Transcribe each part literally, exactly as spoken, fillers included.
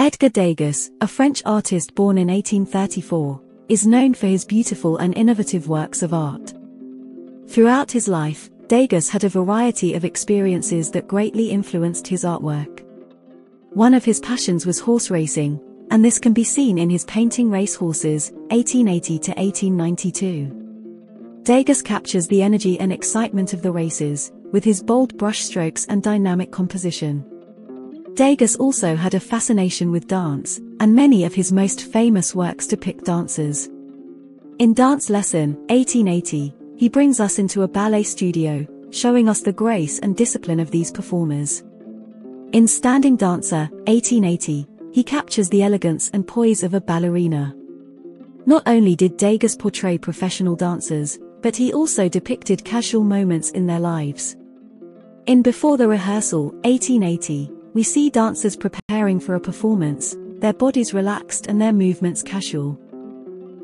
Edgar Degas, a French artist born in eighteen thirty-four, is known for his beautiful and innovative works of art. Throughout his life, Degas had a variety of experiences that greatly influenced his artwork. One of his passions was horse racing, and this can be seen in his painting Race Horses, eighteen eighty to eighteen ninety-two. Degas captures the energy and excitement of the races, with his bold brushstrokes and dynamic composition. Degas also had a fascination with dance, and many of his most famous works depict dancers. In Dance Lesson, eighteen eighty, he brings us into a ballet studio, showing us the grace and discipline of these performers. In Standing Dancer, eighteen eighty, he captures the elegance and poise of a ballerina. Not only did Degas portray professional dancers, but he also depicted casual moments in their lives. In Before the Rehearsal, eighteen eighty, we see dancers preparing for a performance, their bodies relaxed and their movements casual.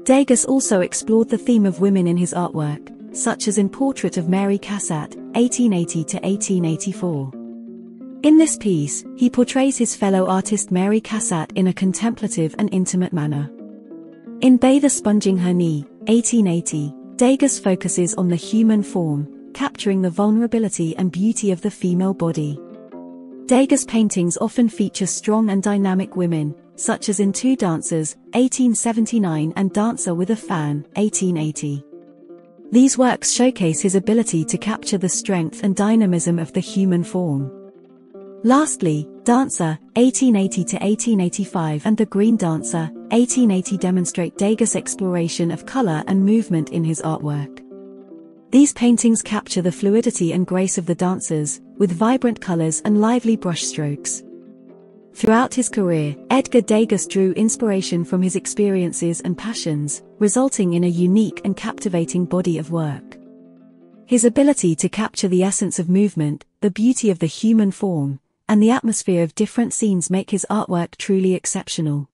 Degas also explored the theme of women in his artwork, such as in Portrait of Mary Cassatt, eighteen eighty to eighteen eighty-four. In this piece, he portrays his fellow artist Mary Cassatt in a contemplative and intimate manner. In Bather Sponging Her Knee, eighteen eighty, Degas focuses on the human form, capturing the vulnerability and beauty of the female body. Degas' paintings often feature strong and dynamic women, such as in Two Dancers, eighteen seventy-nine and Dancer with a Fan, eighteen eighty. These works showcase his ability to capture the strength and dynamism of the human form. Lastly, Dancer, eighteen eighty to eighteen eighty-five and The Green Dancer, eighteen eighty demonstrate Degas' exploration of color and movement in his artwork. These paintings capture the fluidity and grace of the dancers, with vibrant colors and lively brushstrokes. Throughout his career, Edgar Degas drew inspiration from his experiences and passions, resulting in a unique and captivating body of work. His ability to capture the essence of movement, the beauty of the human form, and the atmosphere of different scenes make his artwork truly exceptional.